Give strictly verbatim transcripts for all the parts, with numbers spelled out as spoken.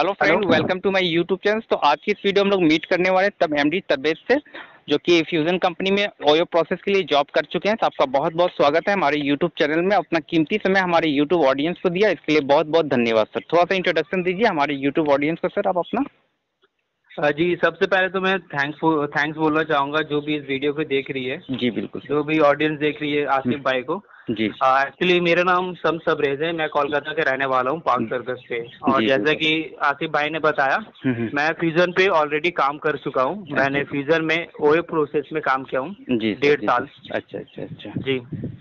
Hello friend, welcome to my YouTube channel. तो आज की इस वीडियो हम लोग मीट करने वाले तब एमडी तब्रेज से, जो कि फ्यूजन कंपनी में ओयो प्रोसेस के लिए जॉब कर चुके हैं। तो आपका बहुत बहुत स्वागत है हमारे यूट्यूब चैनल में। अपना कीमती समय हमारे यूट्यूब ऑडियंस को दिया, इसके लिए बहुत बहुत धन्यवाद सर। थोड़ा सा इंट्रोडक्शन दीजिए हमारे यूट्यूब ऑडियंस को सर, आप अपना। जी, सबसे पहले तो मैं थैंक्स थैंक्स बोलना चाहूँगा जो भी इस वीडियो को देख रही है। जी बिल्कुल, जो भी ऑडियंस देख रही है आसिफ भाई को। जी एक्चुअली uh, मेरा नाम शम्स तबरेज है, मैं कोलकाता के रहने वाला हूँ, पार्क सर्कस पे। और जैसा कि आसिफ भाई ने बताया, मैं फ्यूजन पे ऑलरेडी काम कर चुका हूँ। मैंने फ्यूजन में ओयो प्रोसेस में काम किया हूँ डेढ़ साल। अच्छा अच्छा अच्छा जी।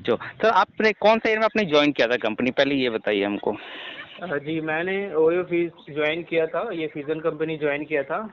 तो सर आपने कौन सा ईयर में आपने ज्वाइन किया था कंपनी, पहले ये बताइए हमको। जी, मैंने ओयो फीस ज्वाइन किया था, ये फ्यूजन कंपनी ज्वाइन किया था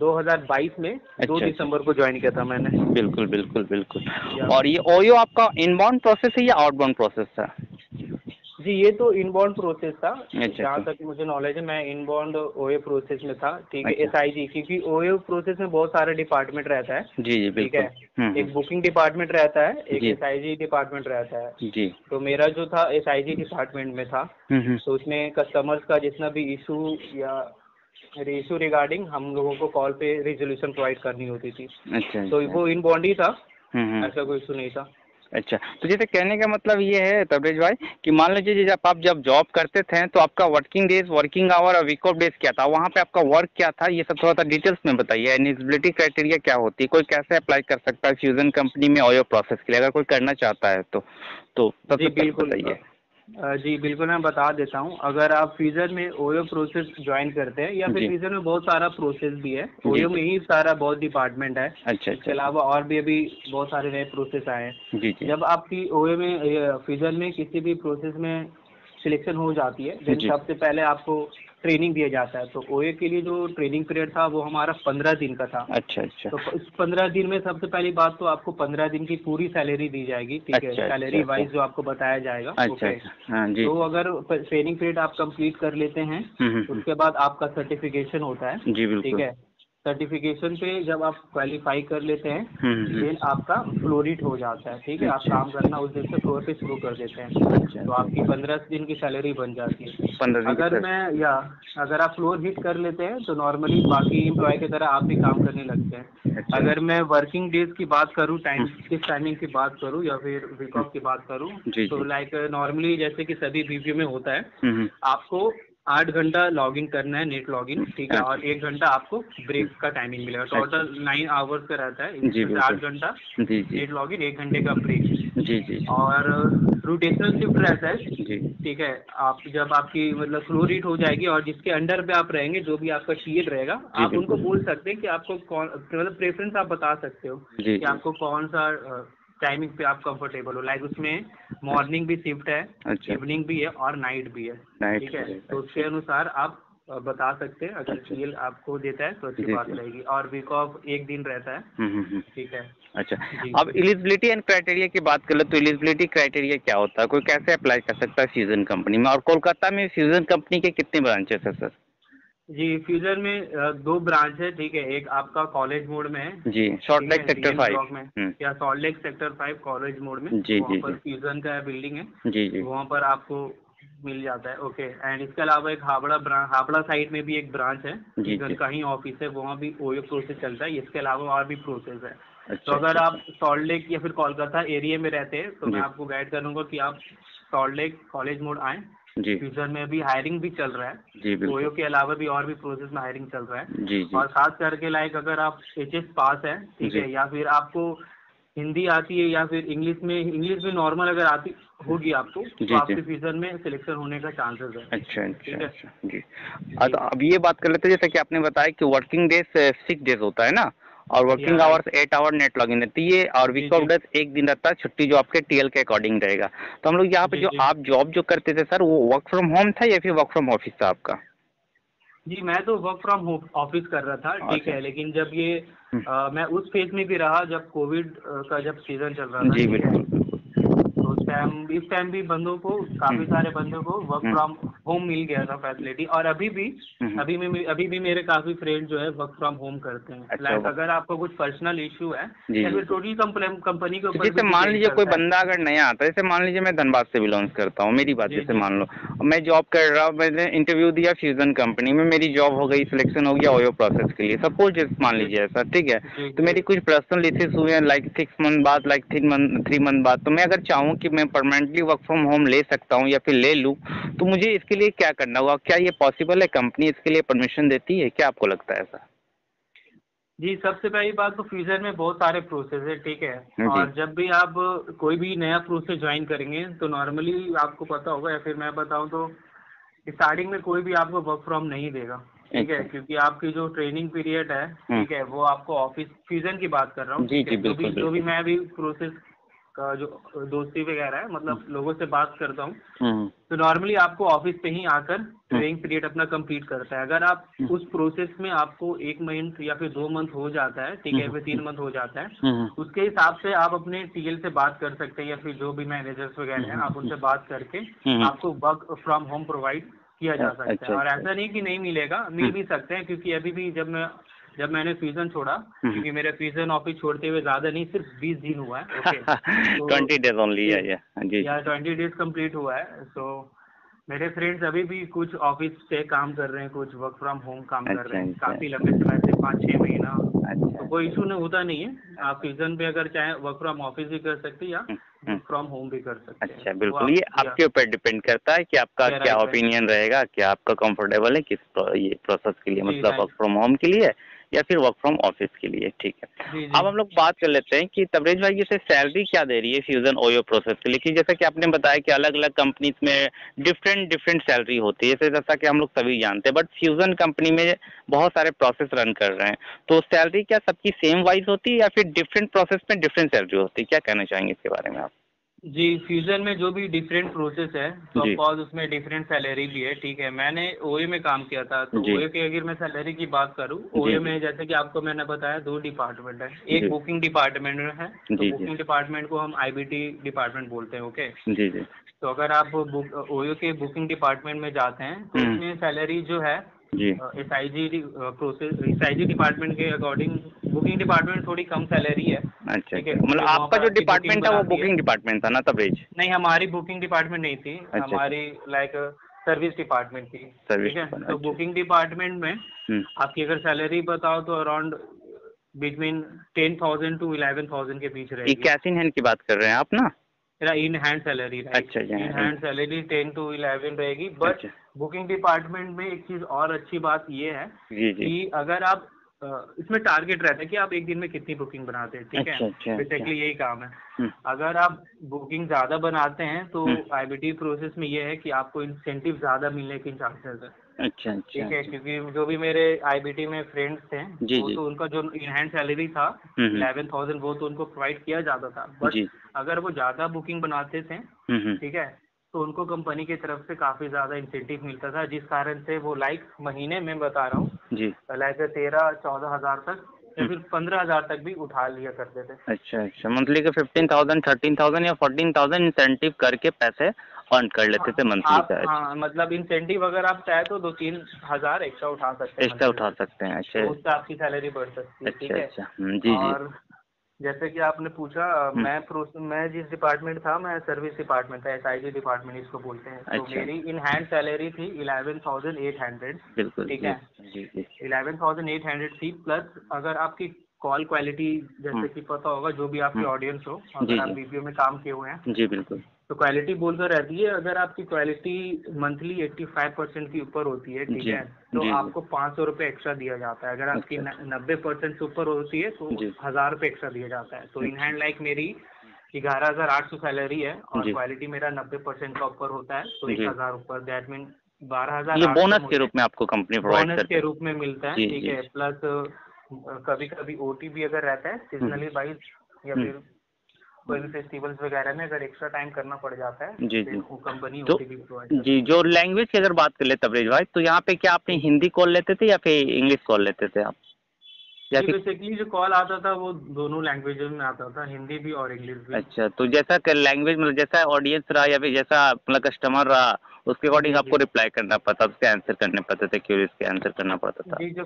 दो हज़ार बाईस में। अच्छा, दो दिसंबर को ज्वाइन किया था मैंने। बिल्कुल बिल्कुल बिल्कुल। और ये ओयो आपका इनबाउंड प्रोसेस है या आउटबाउंड प्रोसेस था? जी, ये तो इनबाउंड प्रोसेस था। अच्छा, जहाँ तक मुझे नॉलेज है मैं इनबाउंड ओयो प्रोसेस में था। ठीक है, एस आई जी, क्योंकि ओयो प्रोसेस में बहुत सारे डिपार्टमेंट रहता है। जी जी बिल्कुल। ठीक है, एक बुकिंग डिपार्टमेंट रहता है, एक एस आई जी डिपार्टमेंट रहता है। जी, तो मेरा जो था एस आई जी डिपार्टमेंट में था। तो उसमें कस्टमर्स का जितना भी इशू या इशू रिगार्डिंग हम लोगों को कॉल पे रिजोल्यूशन प्रोवाइड करनी होती थी। अच्छा, तो वो इनबाउंड ही था, ऐसा कोई इशू नहीं था। अच्छा, तो जैसे कहने का मतलब ये है तबरेज भाई कि मान लीजिए जब आप जब जॉब करते थे तो आपका वर्किंग डेज, वर्किंग आवर और वीक ऑफ डेज क्या था, वहाँ पे आपका वर्क क्या था, ये सब थोड़ा सा डिटेल्स में बताइए। एलिजिबिलिटी क्राइटेरिया क्या होती है, कोई कैसे अप्लाई कर सकता है फ्यूजन कंपनी में ओयो प्रोसेस के लिए, अगर कोई करना चाहता है तो तो सबसे बिल्कुल बताइए। जी बिल्कुल, मैं बता देता हूँ। अगर आप फ्यूजन में ओयो प्रोसेस ज्वाइन करते हैं या फिर फ्यूजन में बहुत सारा प्रोसेस भी है, ओयो में ही सारा बहुत डिपार्टमेंट है। अच्छा, इसके अलावा और भी अभी बहुत सारे नए प्रोसेस आए हैं। जब आपकी ओयो में फ्यूजन में किसी भी प्रोसेस में सिलेक्शन हो जाती है तो सबसे पहले आपको ट्रेनिंग दिया जाता है। तो ओए के लिए जो ट्रेनिंग पीरियड था वो हमारा पंद्रह दिन का था। अच्छा अच्छा। तो इस पंद्रह दिन में सबसे पहली बात तो आपको पंद्रह दिन की पूरी सैलरी दी जाएगी। ठीक है, अच्छा, सैलरी वाइज जो आपको बताया जाएगा। अच्छा, अच्छा, हाँ, जी। तो अगर ट्रेनिंग पीरियड आप कंप्लीट कर लेते हैं उसके बाद आपका सर्टिफिकेशन होता है। जी बिल्कुल। ठीक है, सर्टिफिकेशन पे जब आप क्वालिफाई कर लेते हैं देन आपका फ्लोरिट हो जाता है। ठीक है, आप काम करना उस दिन से फ्लोर पे शुरू कर देते हैं। तो आपकी पंद्रह दिन की सैलरी बन जाती है। पंद्रह अगर मैं या अगर आप फ्लोर हिट कर लेते हैं तो नॉर्मली बाकी एम्प्लॉय की तरह आप भी काम करने लगते हैं। अगर मैं वर्किंग डेज की बात करूँ, टाइम किस टाइमिंग की बात करूँ या फिर वीक ऑफ की बात करूँ, तो लाइक नॉर्मली जैसे कि सभी बीपीओ में होता है, आपको आठ घंटा लॉगिन करना है, नेट लॉगिन। ठीक है, और एक घंटा आपको ब्रेक का टाइमिंग मिलेगा। टोटल नाइन आवर्स का रहता है, आठ घंटा नेट लॉगिन, एक घंटे का ब्रेक। जी जी। और रोटेशनल शिफ्ट रहता है। ठीक है, आप जब आपकी मतलब फ्लो रेट हो जाएगी और जिसके अंडर पे आप रहेंगे, जो भी आपका टीएड रहेगा, आप उनको बोल सकते हैं कि आपको कौन मतलब प्रेफरेंस आप बता सकते हो कि आपको कौन सा टाइमिंग पे आप कंफर्टेबल हो। लाइक उसमें मॉर्निंग भी शिफ्ट है, इवनिंग भी है और नाइट भी है। ठीक है, तो उसके अनुसार आप बता सकते हैं। अगर सीएल आपको देता है तो अच्छी बात रहेगी। और वीक ऑफ एक दिन रहता है। ठीक है। अच्छा, अब एलिजिबिलिटी एंड क्राइटेरिया की बात कर ले तो एलिजिबिलिटी क्राइटेरिया क्या होता है, कोई कैसे अप्लाई कर सकता है फ्यूजन कंपनी में, और कोलकाता में फ्यूजन कंपनी के कितने ब्रांचेस है सर? जी, फ्यूजन में दो ब्रांच है। ठीक है, एक आपका कॉलेज मोड में है। जी, शॉर्ट लेक सेक्टर फाइव में या short lake sector five college mode में। जी जी, फ्यूजन का बिल्डिंग है। जी जी, वहाँ पर आपको मिल जाता है। ओके, एंड इसके अलावा एक हावड़ा ब्रांच, हावड़ा साइड में भी एक ब्रांच है, फ्यूजन का ही ऑफिस है, वहाँ भी ओयो प्रोसेस चलता है। इसके अलावा और भी प्रोसेस है। तो अगर आप सॉल्ट लेक या फिर कोलकाता एरिया में रहते हैं तो मैं आपको गाइड करूँगा कि आप सॉल्ट लेक कॉलेज मोड आएँ। जी, फ्यूजन में भी हायरिंग भी चल रहा है। ओयो के अलावा भी और भी प्रोसेस में हायरिंग चल रहा है। जी, जी। और खास करके लाइक अगर आप एच एस पास है, ठीक है, या फिर आपको हिंदी आती है या फिर इंग्लिश में इंग्लिश में नॉर्मल अगर आती होगी आपको, तो आपके फ्यूजन में सिलेक्शन होने का चांसेस है। अच्छा अच्छा, अच्छा जी। तो अब ये बात कर लेते हैं, जैसा कि आपने बताया कि वर्किंग डेज सिक्स डेज होता है ना, और working hours eight hour net login रहती है, और वीक ऑफ डेज एक दिन रहता है छुट्टी, जो आपके टीएल के अकॉर्डिंग रहेगा। तो हम लोग यहाँ पे जो आप जॉब जो करते थे सर, वो वर्क फ्रॉम होम था या फिर वर्क फ्रॉम ऑफिस था आपका? जी, मैं तो वर्क फ्रॉम होम ऑफिस कर रहा था। ठीक है, लेकिन जब ये आ, मैं उस फेज में भी रहा जब कोविड का जब सीजन चल रहा था। जी बिल्कुल। तो उस टाइम इस टाइम भी बंदों को काफी सारे बंदों को वर्क फ्रॉम होम मिल गया था फैसिलिटी, और अभी भी अभी भी अभी भी मेरे काफी फ्रेंड जो है वर्क फ्रॉम होम करते हैं। अच्छा, लाइक अगर आपको कुछ पर्सनल इशू है या फिर टोटली कंपनी के ऊपर, जैसे मान लीजिए कोई बंदा अगर नया आता है, जैसे मान लीजिए मैं धनबाद से बिलोंग करता हूँ, मेरी बात जैसे मान लो मैं जॉब कर रहा हूँ, मैंने इंटरव्यू दिया फ्यूजन कंपनी में, मेरी जॉब हो गई, सिलेक्शन हो गया ओयो प्रोसेस के लिए, सपोज मान लीजिए ऐसा, ठीक है। तो मेरी कुछ पर्सनल इश्यूज हुए हैं लाइक सिक्स मंथ बाद, लाइक थ्री मंथ बाद, तो मैं अगर चाहूँ कि मैं परमानेंटली वर्क फ्रॉम होम ले सकता हूँ या फिर ले लूँ, तो मुझे इसके लिए क्या करना होगा? क्या ये पॉसिबल है? कंपनी इसके लिए परमिशन देती है क्या? आपको लगता है ऐसा? जी, सबसे पहली बात तो फ्यूजन में बहुत सारे प्रोसेस है, ठीक है। और जब भी आप कोई भी नया प्रोसेस ज्वाइन करेंगे तो नॉर्मली आपको पता होगा, या फिर मैं बताऊं तो स्टार्टिंग में कोई भी आपको वर्क फ्रॉम नहीं देगा, ठीक है, क्योंकि आपकी जो ट्रेनिंग पीरियड है, ठीक है, वो आपको ऑफिस, फ्यूजन की बात कर रहा हूँ, जो भी जो भी मैं भी प्रोसेस का जो दोस्ती वगैरह है, मतलब लोगों से बात करता हूँ, तो नॉर्मली आपको ऑफिस पे ही आकर ट्रेनिंग पीरियड अपना कंप्लीट करता है। अगर आप उस प्रोसेस में आपको एक महीने या फिर दो मंथ हो जाता है, ठीक है, फिर तीन मंथ हो जाता है, उसके हिसाब से आप अपने टीएल से बात कर सकते हैं या फिर जो भी मैनेजर्स वगैरह हैं, आप उनसे बात करके आपको वर्क फ्रॉम होम प्रोवाइड किया जा सकता है। और ऐसा नहीं कि नहीं मिलेगा, मिल भी सकते हैं, क्योंकि अभी भी जब मैं जब मैंने फ्यूजन छोड़ा, क्योंकि मेरा फ्यूजन ऑफिस छोड़ते हुए ज्यादा नहीं, सिर्फ बीस दिन हुआ है, ट्वेंटी डेज ओनली या ट्वेंटी डेज कंप्लीट हुआ है। सो मेरे फ्रेंड्स अभी भी कुछ ऑफिस से काम कर रहे हैं, कुछ वर्क फ्रॉम होम काम कर रहे हैं काफी लंबे समय से, पाँच छः महीना, तो कोई इशू नहीं होता नहीं है। आप फ्यूजन पे अगर चाहे वर्क फ्रॉम ऑफिस भी कर सकते हैं या वर्क फ्रॉम होम भी कर सकते हैं। अच्छा, बिल्कुल, ये आपके ऊपर डिपेंड करता है कि आपका क्या ओपिनियन रहेगा, कि आपका कंफर्टेबल है किस ये प्रोसेस के लिए, मतलब वर्क फ्रॉम होम के लिए या फिर वर्क फ्रॉम ऑफिस के लिए, ठीक है। अब हम लोग बात कर लेते हैं कि तबरेज भाई जैसे सैलरी क्या दे रही है फ्यूजन ओयो प्रोसेस के लिए, कि जैसा कि आपने बताया कि अलग अलग कंपनीज में डिफरेंट डिफरेंट सैलरी होती है, जैसे जैसा कि हम लोग सभी जानते हैं, बट फ्यूजन कंपनी में बहुत सारे प्रोसेस रन कर रहे हैं, तो सैलरी क्या सबकी सेम वाइज होती है या फिर डिफरेंट प्रोसेस में डिफरेंट सैलरी होती है? क्या कहना चाहेंगे इसके बारे में आप? जी, फ्यूजन में जो भी डिफरेंट प्रोसेस है तो ऑफकोर्स उसमें डिफरेंट सैलरी भी है, ठीक है। मैंने ओयो में काम किया था, तो ओयो के अगर मैं सैलरी की बात करूँ, ओयो में जैसे कि आपको मैंने बताया दो डिपार्टमेंट है, एक बुकिंग डिपार्टमेंट है, तो बुकिंग डिपार्टमेंट को हम आईबीटी डिपार्टमेंट बोलते हैं, ओके जी जी। तो अगर आप ओयो के बुकिंग डिपार्टमेंट में जाते हैं तो उसमें सैलरी जो है S I G process S I G department के अकॉर्डिंग बुकिंग डिपार्टमेंट थोड़ी कम सैलरी है। अच्छा, मतलब आपका जो डिपार्टमेंट था वो बुकिंग डिपार्टमेंट था ना तबरेज? नहीं, हमारी बुकिंग डिपार्टमेंट नहीं थी, हमारी लाइक सर्विस डिपार्टमेंट थी, ठीक है। तो बुकिंग डिपार्टमेंट में आपकी अगर सैलरी बताओ तो around between ten thousand to eleven thousand के बीच रहेगी। कैश इन हैंड की बात कर रहे हैं आप ना? In hand salary. अच्छा, in hand salary ten to eleven रहेगी। बट बुकिंग डिपार्टमेंट में एक चीज और अच्छी बात ये है कि अगर आप इसमें टारगेट रहता है कि आप एक दिन में कितनी बुकिंग बनाते हैं, ठीक है, बेसिकली यही काम है। अगर आप बुकिंग ज्यादा बनाते हैं तो आईबीटी प्रोसेस में ये है कि आपको इंसेंटिव ज्यादा मिलने के चांसेस है। अच्छा, ठीक है, क्योंकि जो भी मेरे आईबीटी में फ्रेंड्स थे वो तो उनका जो इन हैंड सैलरी था इलेवन थाउजेंड वो तो उनको प्रोवाइड किया जाता था, बट अगर वो ज्यादा बुकिंग बनाते थे, ठीक है, तो उनको कंपनी की तरफ से काफी ज्यादा इंसेंटिव मिलता था, जिस कारण से वो लाइक महीने में बता रहा हूँ लाइक तेरह चौदह हजार तक या फिर पंद्रह हजार तक भी उठा लिया करते थे। अच्छा अच्छा, मंथली के फिफ्टीन थाउजेंड थर्टीन थाउजेंड या फोर्टीन थाउजेंड इंसेंटिव करके पैसे ऑन कर लेते थे मंथली का। हाँ, मतलब इंसेंटिव अगर आप चाहे तो दो तीन हजार एक्स्ट्रा उठा सकते हैं, एक्स्ट्रा उठा सकते हैं, उससे आपकी सैलरी बढ़ सकती है, ठीक है जी। और जैसे कि आपने पूछा, मैं मैं जिस डिपार्टमेंट था, मैं सर्विस डिपार्टमेंट था, एस आई जी डिपार्टमेंट इसको बोलते हैं। तो मेरी इन हैंड सैलरी थी इलेवन थाउजेंड एट हंड्रेड, ठीक है, इलेवन थाउजेंड एट हंड्रेड थी। प्लस अगर आपकी कॉल क्वालिटी, जैसे कि पता होगा जो भी आपके ऑडियंस हो, अगर आप वीडियो में काम किए हुए हैं, जी बिल्कुल, तो क्वालिटी बोलकर रहती है, अगर आपकी क्वालिटी मंथली पचासी परसेंट के ऊपर होती है, ठीक है, तो आपको पाँच सौ रुपये एक्स्ट्रा दिया जाता है। अगर आपकी नब्बे परसेंट से ऊपर होती है तो हज़ार रुपये एक्स्ट्रा दिया जाता है। तो इन हैंड लाइक मेरी ग्यारह हज़ार आठ सौ सैलरी है और क्वालिटी मेरा नब्बे परसेंट का ऊपर होता है तो एक हज़ार ऊपर, दैट मीन बारह हज़ार बोनस के रूप में आपको कंपनी बोनस के रूप में मिलता है, ठीक है। प्लस कभी कभी ओ टी भी अगर रहता है सीजनली वाइज या फिर कोई भी फेस्टिवल्स वगैरह में अगर एक्स्ट्रा टाइम करना पड़ जाता है जी जी वो कंपनी तो, जी। जो लैंग्वेज की अगर बात कर ले तबरेज भाई, तो यहाँ पे क्या आपने हिंदी कॉल लेते थे या फिर इंग्लिश कॉल लेते थे आप? या फिर बेसिकली जो कॉल आता था वो दोनों लैंग्वेजेस में आता था, हिंदी भी और इंग्लिश भी। अच्छा, तो जैसा लैंग्वेज मतलब जैसा ऑडियंस रहा या फिर जैसा मतलब कस्टमर रहा उसके अकॉर्डिंग आपको रिप्लाई करना पड़ता, उसके आंसर करने पड़ते थे, क्यूरीज के आंसर करना पड़ता था। जो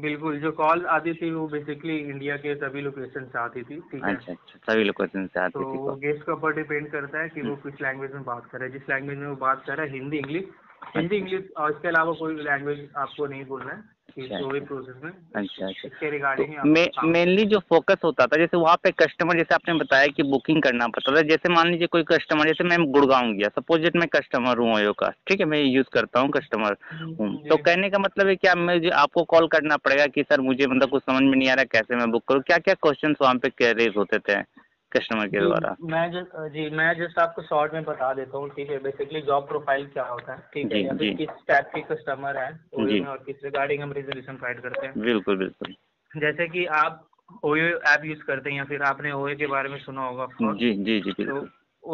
बिल्कुल जो कॉल आती थी वो बेसिकली इंडिया के सभी लोकेशन से आती थी। ठीक है, अच्छा अच्छा, सभी लोकेशन से आती थी। तो गेस्ट के ऊपर डिपेंड करता है कि वो किस लैंग्वेज में बात करे, जिस लैंग्वेज में वो बात करे हिंदी इंग्लिश, हिंदी इंग्लिश और इसके अलावा कोई लैंग्वेज आपको नहीं बोलना है। मेनली जो फोकस होता था जैसे वहाँ पे कस्टमर, जैसे आपने बताया कि बुकिंग करना पड़ता था, जैसे मान लीजिए कोई कस्टमर, जैसे मैं गुड़गांव गया, सपोज मैं कस्टमर हूँ ओयो का, ठीक है, मैं यूज करता हूँ, कस्टमर हूँ, तो कहने का मतलब है क्या मुझे आपको कॉल करना पड़ेगा कि सर मुझे मतलब कुछ समझ में नहीं आ रहा कैसे मैं बुक करूँ, क्या क्या क्वेश्चन वहाँ पे रेज होते थे कस्टमर के द्वारा? मैं जस्ट जी मैं जस्ट आपको शॉर्ट में बता देता हूँ। ठीक है, बेसिकली जॉब प्रोफाइल क्या होता है, ठीक है, या फिर किस टाइप के कस्टमर है ओयो में और किस रिगार्डिंग हम रिजर्वेशन प्रोवाइड करते हैं। बिल्कुल बिल्कुल, जैसे कि आप ओयो ऐप यूज करते हैं या फिर आपने ओयो के बारे में सुना होगा। जी जी जी। तो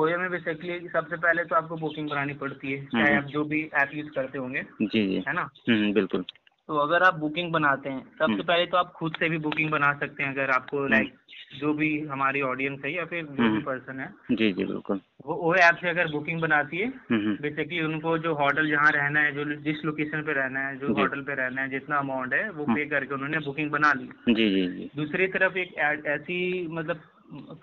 ओयो में बेसिकली सबसे पहले तो आपको बुकिंग करानी पड़ती है, चाहे आप जो भी ऐप यूज करते होंगे। जी जी, है ना, बिल्कुल। तो अगर आप बुकिंग बनाते हैं सबसे पहले तो आप खुद से भी बुकिंग बना सकते हैं, अगर आपको लाइक जो भी हमारी ऑडियंस है या फिर जो भी पर्सन है। जी जी बिल्कुल, वो वो ऐप से अगर बुकिंग बनाती है, बेसिकली उनको जो होटल जहाँ रहना है, जो जिस लोकेशन पे रहना है, जो होटल पे रहना है, जितना अमाउंट है वो पे करके उन्होंने बुकिंग बना ली। जी जी जी। दूसरी तरफ एक ऐसी मतलब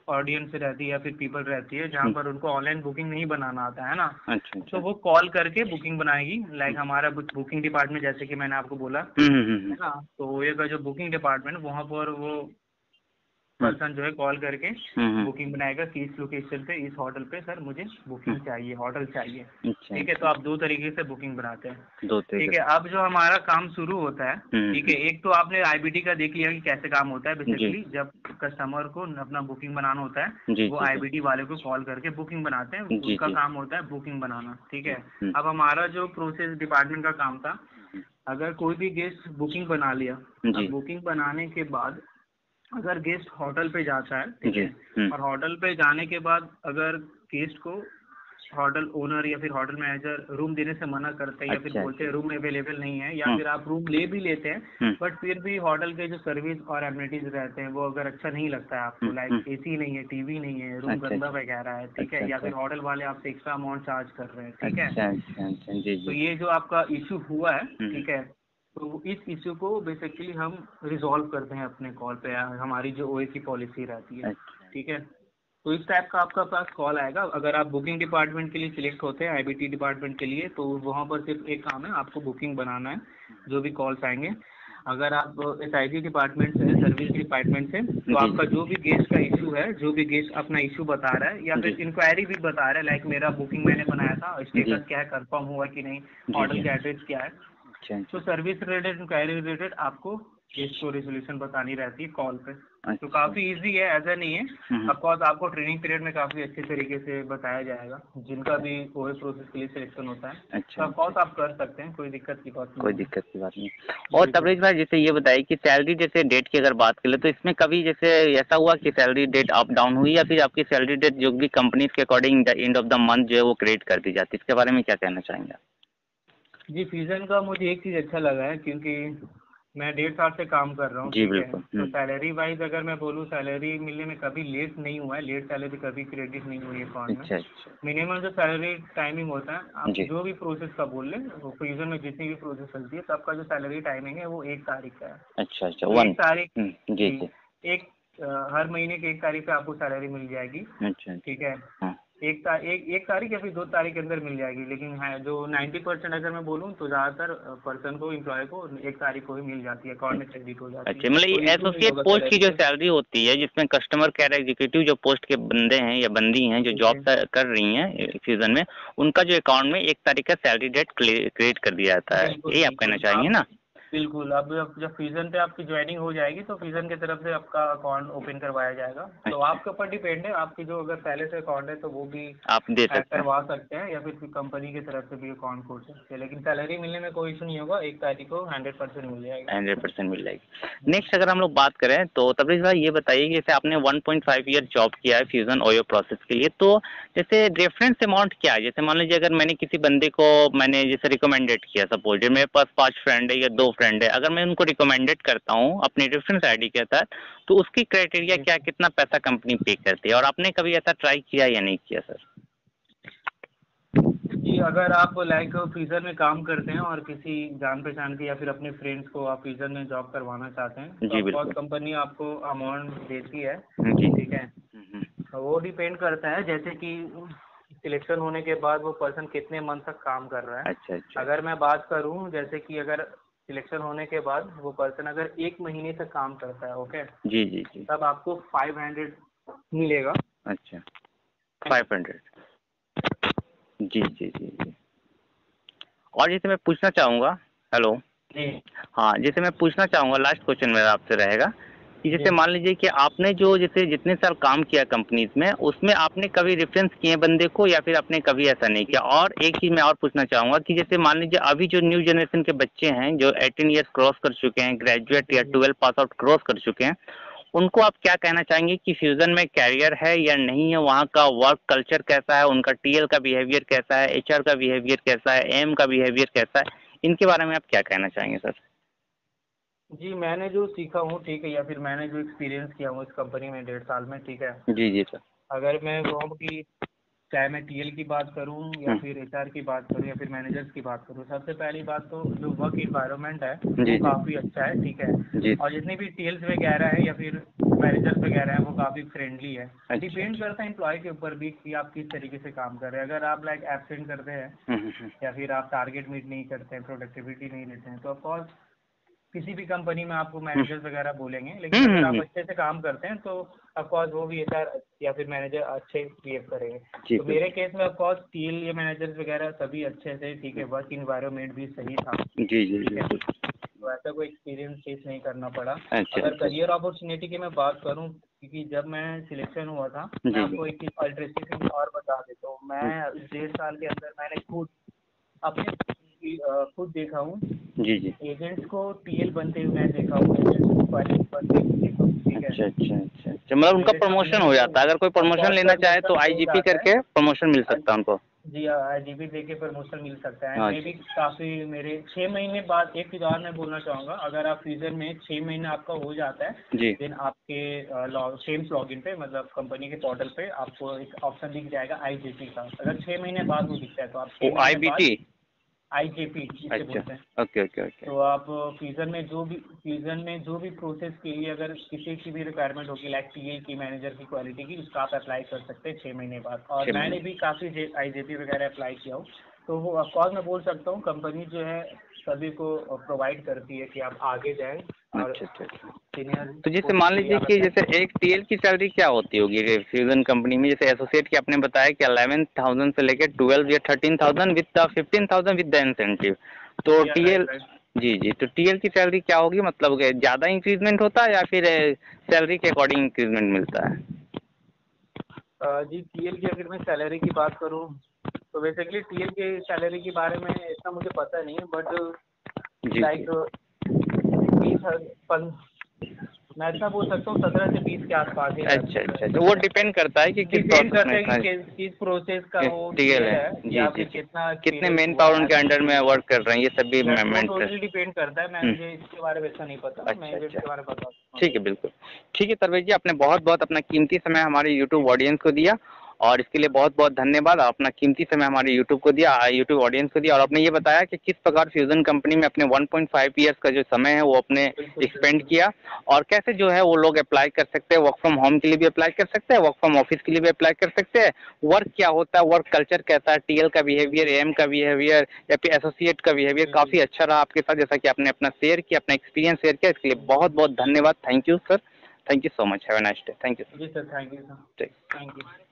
ऑडियंस रहती है या फिर पीपल रहती है जहाँ पर उनको ऑनलाइन बुकिंग नहीं बनाना आता है ना। अच्छा, तो वो कॉल करके बुकिंग बनाएगी, लाइक हमारा बुकिंग डिपार्टमेंट, जैसे कि मैंने आपको बोला है ना, तो ये का जो बुकिंग डिपार्टमेंट वहाँ पर वो पर्सन जो है कॉल करके बुकिंग बनाएगा कि इस लोकेशन पे, इस होटल पे सर मुझे बुकिंग चाहिए, होटल चाहिए। ठीक है, तो आप दो तरीके से बुकिंग बनाते हैं। दो तरीके। ठीक है, अब जो हमारा काम शुरू होता है, ठीक है, एक तो आपने आईबीटी का देख लिया कि कैसे काम होता है। बेसिकली जब कस्टमर को अपना बुकिंग बनाना होता है वो आईबीटी वाले को कॉल करके बुकिंग बनाते हैं, उसका काम होता है बुकिंग बनाना। ठीक है, अब हमारा जो प्रोसेस डिपार्टमेंट का काम था, अगर कोई भी गेस्ट बुकिंग बना लिया, बुकिंग बनाने के बाद अगर गेस्ट होटल पे जाता है, ठीक है, और होटल पे जाने के बाद अगर गेस्ट को होटल ओनर या फिर होटल मैनेजर रूम देने से मना करते हैं या फिर बोलते हैं रूम अवेलेबल नहीं है, या फिर आप रूम ले भी लेते हैं बट फिर भी होटल के जो सर्विस और एमिनिटीज रहते हैं वो अगर अच्छा नहीं लगता है आपको, लाइक एसी नहीं है, टीवी नहीं है, रूम गंदा वगैरह है, ठीक है, या फिर होटल वाले आपसे एक्स्ट्रा अमाउंट चार्ज कर रहे हैं, ठीक है, तो ये जो आपका इशू हुआ है, ठीक है, तो इस इश्यू को बेसिकली हम रिजॉल्व करते हैं अपने कॉल पे, हमारी जो ओए की पॉलिसी रहती है। ठीक है, तो इस टाइप का आपका पास कॉल आएगा। अगर आप बुकिंग डिपार्टमेंट के लिए सिलेक्ट होते हैं आईबीटी डिपार्टमेंट के लिए, तो वहाँ पर सिर्फ एक काम है, आपको बुकिंग बनाना है, जो भी कॉल्स आएंगे। अगर आप एस आई जी डिपार्टमेंट से, सर्विस डिपार्टमेंट से, तो आपका जो भी गेस्ट का इशू है, जो भी गेस्ट अपना इशू बता रहा है या फिर इंक्वायरी भी बता रहा है, लाइक मेरा बुकिंग मैंने बनाया था, स्टेटस क्या है, कंफर्म हुआ कि नहीं, ऑर्डर का एड्रेस क्या है, तो सर्विस रिलेटेड, इंक्वायरी रिलेटेड आपको इसको रेजोल्यूशन बतानी रहती है कॉल पे। तो काफी इजी है, ऐसा नहीं है, आपको आपको ट्रेनिंग पीरियड में काफी अच्छे तरीके से बताया जाएगा, जिनका भी ओए प्रोसेस के लिए सिलेक्शन होता है। अच्छा, तो आप, आप कर सकते हैं, कोई दिक्कत की बात नहीं, कोई दिक्कत की बात नहीं। और तबरेज भाई जैसे ये बताइए कि सैलरी जैसे डेट की अगर बात करें तो इसमें कभी जैसे ऐसा हुआ कि सैलरी डेट अप डाउन हुई या फिर आपकी सैलरी डेट जो भी कंपनी के according end of the month जो है वो क्रिएट कर दी जाती है, इसके बारे में क्या कहना चाहेंगे? जी, फ्यूजन का मुझे एक चीज़ अच्छा लगा है क्योंकि मैं डेढ़ साल से काम कर रहा हूँ। जी बिल्कुल। तो सैलरी वाइज अगर मैं बोलूँ, सैलरी मिलने में कभी लेट नहीं हुआ है, लेट सैलरी कभी क्रेडिट नहीं हुई है अकाउंट में। मिनिमम जो सैलरी टाइमिंग होता है, आप जो भी प्रोसेस का बोल लें, फ्यूजन में जितनी भी प्रोसेस चलती है सबका जो सैलरी टाइमिंग है वो एक तारीख का है। अच्छा अच्छा, एक तारीख, एक हर महीने की एक तारीख पे आपको सैलरी मिल जाएगी। अच्छा, ठीक है, एक तारीख एक तारीख या फिर दो तारीख के अंदर मिल जाएगी, लेकिन है जो नब्बे परसेंट अगर मैं बोलूँ तो ज़्यादातर पर्सन को, एम्प्लॉय को एक तारीख को ही मिल जाती है, अकाउंट में क्रेडिट हो जाती है। अच्छा, मतलब एसोसिएट पोस्ट की जो सैलरी होती है जिसमें कस्टमर केयर एग्जीक्यूटिव जो पोस्ट के बंदे हैं या बंदी हैं जो जॉब कर रही हैं फ्यूजन में, उनका जो अकाउंट में एक तारीख का सैलरी डेट क्रिएट कर दिया जाता है, यही आप कहना चाहेंगे ना? बिल्कुल, अब जब फ्यूजन पे आपकी ज्वाइनिंग हो जाएगी तो फ्यूजन की तरफ से आपका अकाउंट ओपन करवाया जाएगा। तो आपके ऊपर डिपेंड है, आपकी जो अगर पहले से अकाउंट है तो वो भी आप दे सकते हैं, करवा सकते हैं, या फिर कंपनी की तरफ से भी अकाउंट खोल सकते हैं, लेकिन सैलरी मिलने में कोई इशू नहीं होगा, एक तारीख को हंड्रेड परसेंट मिल जाएगा, हंड्रेड परसेंट मिल जाएगी। नेक्स्ट अगर हम लोग बात करें तो तबरेज भाई ये बताइए कि जैसे आपने one point five year job किया है फ्यूजन ओयो प्रोसेस के लिए, तो जैसे रेफरेंस अमाउंट क्या है? जैसे मान लीजिए अगर मैंने किसी बंदे को मैंने जैसे रिकमेंडेड किया, सपोज मेरे पास पाँच फ्रेंड है या दो फ्रेंड है, अगर मैं उनको रिकमेंडेड करता हूँ अपनी रेफरेंस आईडी के तहत, तो उसकी क्राइटेरिया क्या, कितना पैसा कंपनी पे करती है? और आपने कभी ऐसा ट्राई किया या नहीं किया सर? जी, अगर आप लाइक फ्यूजन में काम करते हैं और किसी जान पहचान के या फिर अपने फ्रेंड्स को आप फ्यूजन में जॉब करवाना चाहते हैं तो बहुत कंपनी आपको अमाउंट देती है, ठीक है। वो डिपेंड करता है जैसे कि सिलेक्शन होने के बाद वो पर्सन कितने मंथ तक काम कर रहा है। अच्छा, अच्छा। अगर मैं बात करूं जैसे कि अगर सिलेक्शन होने के बाद वो पर्सन अगर एक महीने तक काम करता है, ओके जी जी जी, तब आपको फाइव हंड्रेड मिलेगा। अच्छा, फाइव हंड्रेड जी जी जी जी। और जैसे मैं पूछना चाहूँगा, हेलो जी, हाँ जैसे मैं पूछना चाहूँगा लास्ट क्वेश्चन मेरा आपसे रहेगा कि जैसे मान लीजिए कि आपने जो जैसे जितने साल काम किया कंपनीज में, उसमें आपने कभी रेफरेंस किए बंदे को या फिर आपने कभी ऐसा नहीं किया? और एक चीज़ मैं और पूछना चाहूँगा कि जैसे मान लीजिए अभी जो न्यू जनरेशन के बच्चे हैं जो अठारह ईयर्स क्रॉस कर चुके हैं, ग्रेजुएट या ट्वेल्व पास आउट क्रॉस कर चुके हैं, उनको आप क्या कहना चाहेंगे कि फ्यूजन में कैरियर है या नहीं है, वहाँ का वर्क कल्चर कैसा है, उनका टी एल का बिहेवियर कैसा है, एच आर का बिहेवियर कैसा है, एम का बिहेवियर कैसा है, इनके बारे में आप क्या कहना चाहेंगे सर? जी, मैंने जो सीखा हूँ, ठीक है, या फिर मैंने जो एक्सपीरियंस किया हूँ इस कंपनी में डेढ़ साल में, ठीक है जी जी सर। अगर मैं कहूँ कि चाहे मैं टी एल की बात करूँ या फिर एच आर की बात करूँ या फिर मैनेजर्स की बात करूँ, सबसे पहली बात तो जो वर्क इन्वायरमेंट है वो काफ़ी अच्छा है, ठीक है। और जितने भी टी एल्स वगैरह है या फिर मैनेजर्स वगैरह हैं वो काफ़ी फ्रेंडली है। डिपेंड करता है एम्प्लॉय के ऊपर भी कि आप किस तरीके से काम कर रहे हैं। अगर आप लाइक एब्सेंट करते हैं या फिर आप टारगेट मीट नहीं करते हैं, प्रोडक्टिविटी नहीं देते हैं, तो ऑफकोर्स किसी भी कंपनी में आपको मैनेजर्स वगैरह बोलेंगे, लेकिन अगर आप अच्छे से काम करते हैं तो ऑफकोर्स वो भी एचआर या फिर मैनेजर अच्छे बिहेव करेंगे। तो मेरे केस में ऑफकोर्स टील या मैनेजर्स वगैरह सभी अच्छे थे, ठीक है। वर्क इन्वायरमेंट भी सही था, जी जी, तो ऐसा कोई एक्सपीरियंस फेस नहीं करना पड़ा। अगर करियर अपॉर्चुनिटी की मैं बात करूँ, क्योंकि जब मैं सिलेक्शन हुआ था, मैं आपको एक अल्ट्रेसिव और बता देता हूँ, मैं डेढ़ साल के अंदर मैंने खुद अपने खुद देखा हूँ, जी जी, एजेंट्स को टीएल बनते हुए मैं देखा हूँ, एजेंट्स को पायलट बनते हुए देखा हूँ, ठीक है। अच्छा अच्छा अच्छा अच्छा, मतलब उनका प्रमोशन हो जाता है, अगर कोई प्रमोशन लेना चाहे तो आईजीपी करके प्रमोशन मिल सकता है उनको। जी, आईजीपी देके प्रमोशन मिल सकता है। मैं भी काफ़ी मेरे छः महीने बाद, एक बार मैं बोलना चाहूँगा, अगर आप फ्यूजन में छः महीने आपका हो जाता है, देन आपके शेम्स लॉगिन पे, मतलब कंपनी के पोर्टल पे आपको एक ऑप्शन दिख जाएगा आईजीपी का। अगर छः महीने बाद वो दिखता है तो आप आईबीटी आईजेपी जिसे बोलते हैं। Okay okay okay. तो आप फ्यूजन में जो भी फ्यूजन में जो भी प्रोसेस के लिए अगर किसी की भी रिक्वायरमेंट होगी, लाइक टीए की, मैनेजर की, क्वालिटी की, उसका आप अप्लाई कर सकते हैं छः महीने बाद। और मैंने भी काफ़ी आईजेपी वगैरह अप्लाई किया हूँ, तो वो ऑफकोर्स मैं बोल सकता हूँ कंपनी जो है सभी को प्रोवाइड करती है कि आप आगे जाएँ। अच्छा अच्छा। तो जैसे मान लीजिए कि जैसे एक टीएल की सैलरी क्या होती होगी फ्यूजन कंपनी में? जैसे एसोसिएट की आपने बताया कि अलेवन थाउजेंड से लेकर ट्वेल्व या thirteen thousand with the fifteen thousand with the incentive. तो टीएल जी जी, तो टीएल की सैलरी क्या होगी? मतलब ज़्यादा इंक्रीजमेंट होता है या फिर सैलरी के अकॉर्डिंग इंक्रीजमेंट मिलता है? जी, टीएल की अगर मैं सैलरी की बात करूँ तो बेसिकली टीएल के सैलरी के बारे में इतना मुझे पता नहीं है, बट लाइक मैं ऐसा बोल सकता हूँ सत्रह से बीस के आसपास ही। अच्छा अच्छा, तो वो डिपेंड करता है कि किस प्रोसेस में है, कि किस प्रोसेस का वो टीएल है या फिर कितना कितने मेन पावर उनके अंडर में वर्क कर रहे हैं, ये सभी टोटली डिपेंड करता है। मैं मुझे इसके बारे में ऐसा नहीं पता, मैं इसके बारे में बता। ठीक है, बिल्कुल ठीक है तरवेज जी, आपने बहुत बहुत अपना कीमती समय हमारे यूट्यूब ऑडियंस को दिया और इसके लिए बहुत बहुत धन्यवाद। अपना कीमती समय हमारे यूट्यूब को दिया, यूट्यूब ऑडियंस को दिया, और आपने ये बताया कि किस प्रकार फ्यूजन कंपनी में अपने वन पॉइंट फाइव इयर्स का जो समय है वो अपने एक्सपेंड किया और कैसे जो है वो लोग अप्लाई कर सकते हैं। वर्क फ्रॉम होम के लिए भी अप्लाई कर सकते हैं, वर्क फ्रॉम ऑफिस के लिए भी अप्लाई कर सकते हैं, वर्क क्या होता है, वर्क कल्चर कैसा है, टीएल का बिहेवियर, एएम का बिहेवियर या फिर एसोसिएट का बिहेवियर। काफ़ी अच्छा रहा आपके साथ, जैसा कि आपने अपना शेयर किया, अपना एक्सपीरियंस शेयर किया, इसके लिए बहुत बहुत धन्यवाद। Thank you sir, thank you so much, have a nice day. Thank you sir. जी sir, thank you sir, thank you.